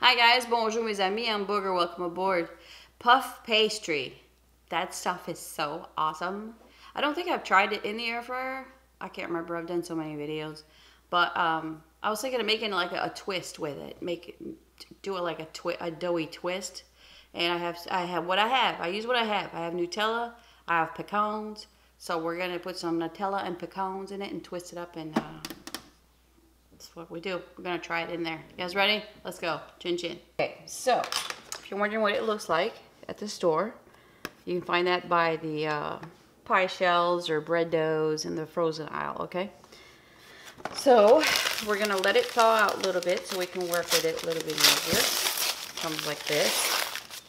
Hi guys, bonjour mes amis, I'm Booger, welcome aboard. Puff pastry. That stuff is so awesome. I don't think I've tried it in the air fryer. I can't remember, I've done so many videos. But I was thinking of making like a twist with it. Do it like a doughy twist. And I have what I have. I use what I have. I have Nutella, I have pecans. So we're gonna put some Nutella and pecans in it and twist it up, and that's what we do. We're gonna try it in there. You guys ready? Let's go. Chin chin. Okay, so if you're wondering what it looks like at the store, you can find that by the pie shells or bread doughs in the frozen aisle, okay? So we're gonna let it thaw out a little bit so we can work with it a little bit easier. It comes like this.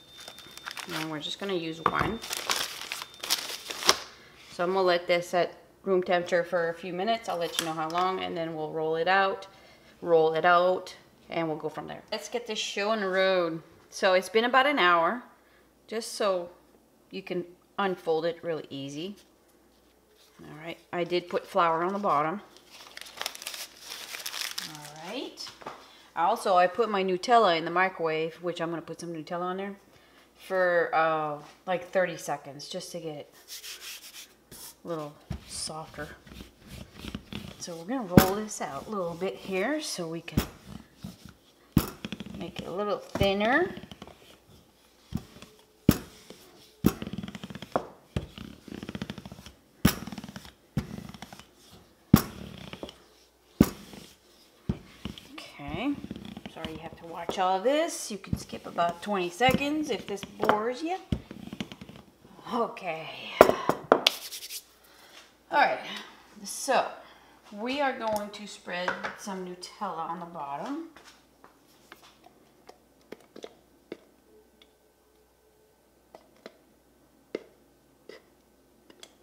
And we're just gonna use one. So I'm gonna let this at room temperature for a few minutes. I'll let you know how long, and then we'll roll it out, and we'll go from there. Let's get this show on the road. So it's been about an hour, just so you can unfold it really easy. All right, I did put flour on the bottom. All right. Also, I put my Nutella in the microwave, which I'm gonna put some Nutella on there, for like 30 seconds, just to get it a little softer. So we're gonna roll this out a little bit here so we can make it a little thinner. Okay, sorry you have to watch all this. You can skip about 20 seconds if this bores you. Okay. All right, so we are going to spread some Nutella on the bottom.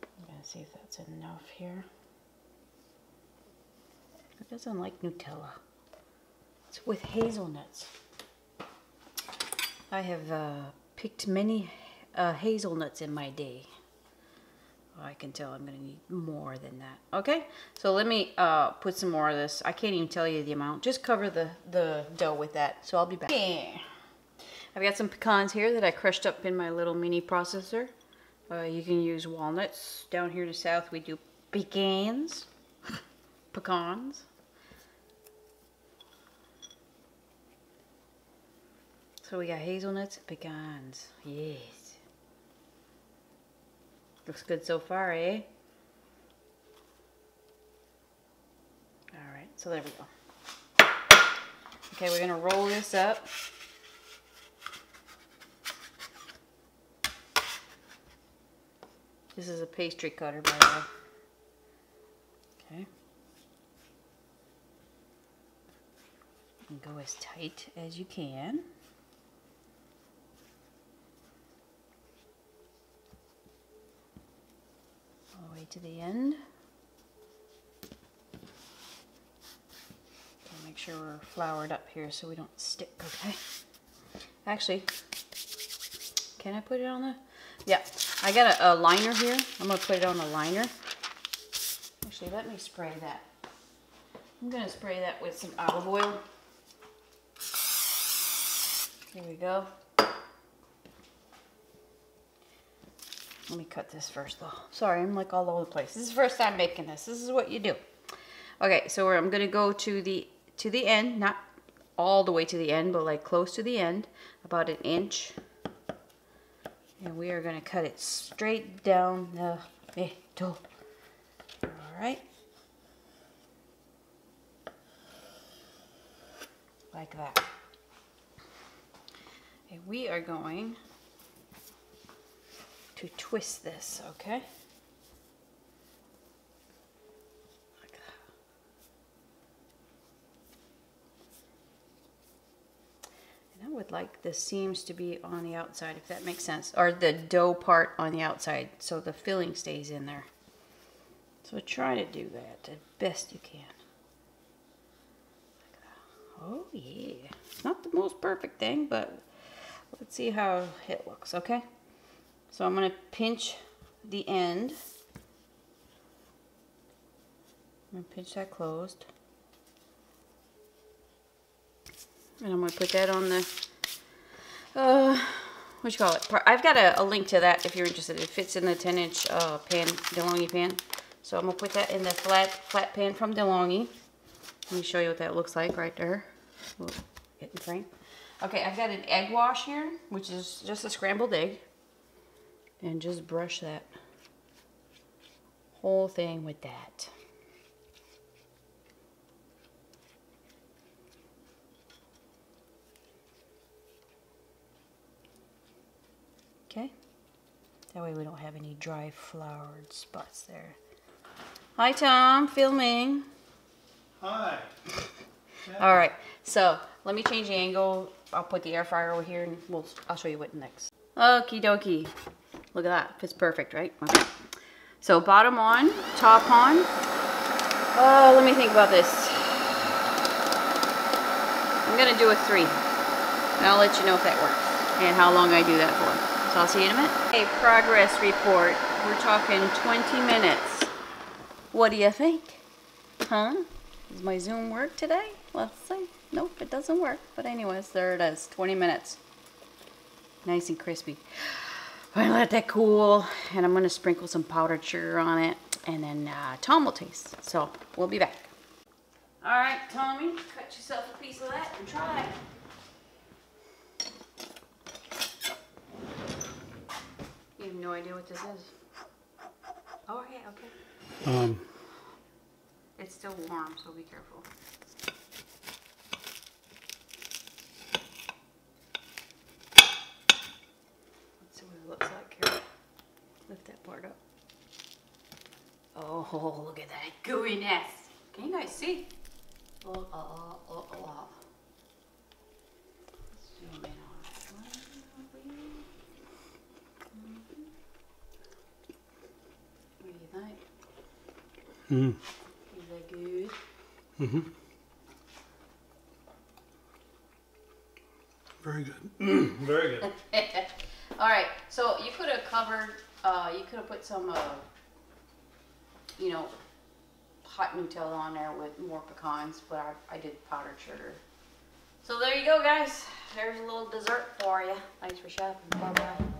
I'm gonna see if that's enough here. Who doesn't like Nutella? It's with hazelnuts. I have picked many hazelnuts in my day. I can tell I'm gonna need more than that. Okay, so let me put some more of this. I can't even tell you the amount. Just cover the dough with that. So I'll be back. Yeah. I've got some pecans here that I crushed up in my little mini processor. You can use walnuts. Down here to south we do pecans. Pecans. So we got hazelnuts and pecans. Yes. Looks good so far, eh? All right, so there we go. Okay, we're gonna roll this up. This is a pastry cutter, by the way. Okay. And go as tight as you can. To the end. Gotta make sure we're floured up here so we don't stick, okay? Actually, can I put it on the... Yeah, I got a liner here. I'm gonna put it on a liner. Actually, let me spray that. I'm gonna spray that with some olive oil. Here we go. Let me cut this first though. Sorry, I'm like all over the place. This is the first time making this. This is what you do. Okay, so I'm gonna go to the end, not all the way to the end, but like close to the end, about an inch. And we are gonna cut it straight down the middle. All right. Like that. And we are going to twist this, okay? Like that. And I would like the seams to be on the outside, if that makes sense, or the dough part on the outside, so the filling stays in there. So try to do that the best you can. Like that. Oh yeah, it's not the most perfect thing, but let's see how it looks, okay? So I'm going to pinch the end. I'm going to pinch that closed. And I'm going to put that on the, what you call it? I've got a link to that if you're interested. It fits in the 10-inch pan, DeLonghi pan. So I'm going to put that in the flat pan from DeLonghi. Let me show you what that looks like right there. We'll get in frame. Okay, I've got an egg wash here, which is just a scrambled egg. And just brush that whole thing with that. Okay, that way we don't have any dry floured spots there. Hi Tom, filming. Hi. Yeah. All right, so let me change the angle. I'll put the air fryer over here and I'll show you what next. Okie dokie. Look at that, fits perfect, right? Okay. So bottom on, top on. Oh, let me think about this. I'm gonna do a 3. And I'll let you know if that works and how long I do that for. So I'll see you in a minute. Hey, progress report. We're talking 20 minutes. What do you think? Huh? Does my Zoom work today? Let's see. Nope, it doesn't work. But anyways, there it is, 20 minutes. Nice and crispy. I'm gonna let that cool, and I'm gonna sprinkle some powdered sugar on it, and then Tom will taste. So we'll be back. All right, Tommy, cut yourself a piece of that and try it. You have no idea what this is. Oh, yeah, okay. It's still warm, so be careful. Oh, look at that gooiness. Can you guys see? Oh. Zoom in on that one over here. What do you think? Is that good? Very good. Very good. All right, so you could have covered, you could have put some, you know, hot Nutella on there with more pecans, but I did powdered sugar. So there you go, guys. There's a little dessert for you. Thanks for shopping. Bye-bye.